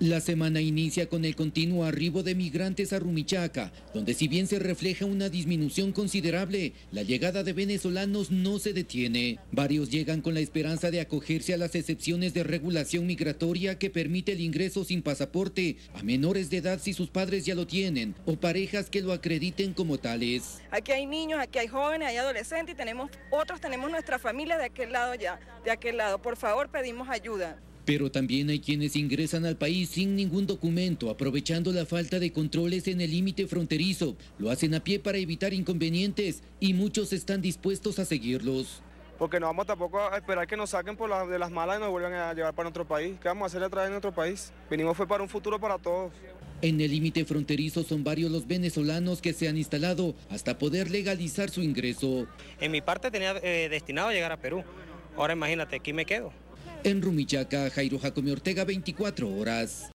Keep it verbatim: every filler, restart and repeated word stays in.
La semana inicia con el continuo arribo de migrantes a Rumichaca, donde si bien se refleja una disminución considerable, la llegada de venezolanos no se detiene. Varios llegan con la esperanza de acogerse a las excepciones de regulación migratoria que permite el ingreso sin pasaporte a menores de edad si sus padres ya lo tienen o parejas que lo acrediten como tales. Aquí hay niños, aquí hay jóvenes, hay adolescentes y tenemos otros, tenemos nuestra familia de aquel lado ya, de aquel lado. Por favor, pedimos ayuda. Pero también hay quienes ingresan al país sin ningún documento, aprovechando la falta de controles en el límite fronterizo. Lo hacen a pie para evitar inconvenientes y muchos están dispuestos a seguirlos. Porque no vamos tampoco a esperar que nos saquen por la, de las malas y nos vuelvan a llevar para nuestro país. ¿Qué vamos a hacer atrás de nuestro país? Venimos fue para un futuro para todos. En el límite fronterizo son varios los venezolanos que se han instalado hasta poder legalizar su ingreso. En mi parte tenía eh, destinado a llegar a Perú. Ahora imagínate, aquí me quedo. En Rumichaca, Jairo Jacomi Ortega, veinticuatro horas.